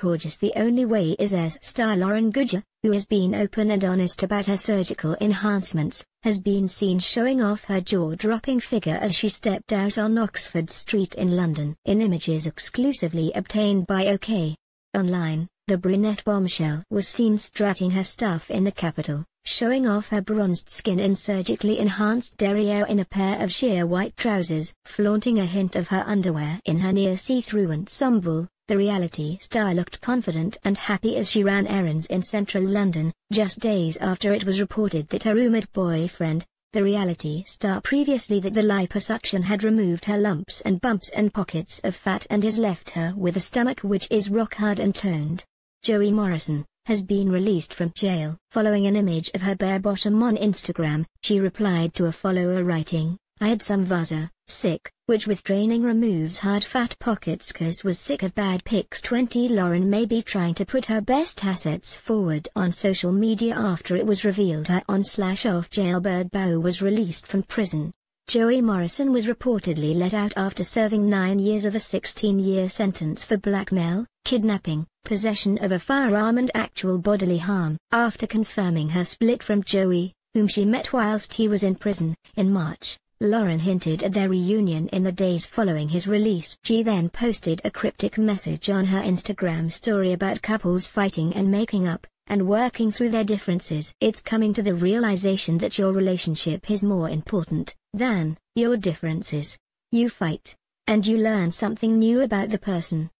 gorgeous The Only Way Is Es star Lauren Goodger, who has been open and honest about her surgical enhancements, has been seen showing off her jaw-dropping figure as she stepped out on Oxford Street in London. In images exclusively obtained by OK. Online, the brunette bombshell was seen strutting her stuff in the capital, showing off her bronzed skin in surgically enhanced derriere in a pair of sheer white trousers, flaunting a hint of her underwear in her near-see-through ensemble. The reality star looked confident and happy as she ran errands in central London, just days after it was reported that her rumoured boyfriend, the reality star previously that the liposuction had removed her lumps and bumps and pockets of fat and has left her with a stomach which is rock hard and toned. Joey Morrison has been released from jail. Following an image of her bare bottom on Instagram, she replied to a follower writing, "I had some Vaza, sick, which with draining removes hard fat pockets cause was sick of bad pics." 20 Lauren may be trying to put her best assets forward on social media after it was revealed her on/off jailbird beau was released from prison. Joey Morrison was reportedly let out after serving 9 years of a 16-year sentence for blackmail, kidnapping, possession of a firearm and actual bodily harm. After confirming her split from Joey, whom she met whilst he was in prison, in March, Lauren hinted at their reunion in the days following his release. She then posted a cryptic message on her Instagram story about couples fighting and making up, and working through their differences. "It's coming to the realization that your relationship is more important than your differences. You fight, and you learn something new about the person.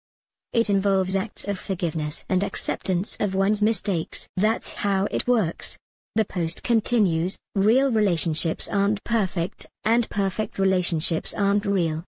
It involves acts of forgiveness and acceptance of one's mistakes. That's how it works." The post continues, "Real relationships aren't perfect, and perfect relationships aren't real."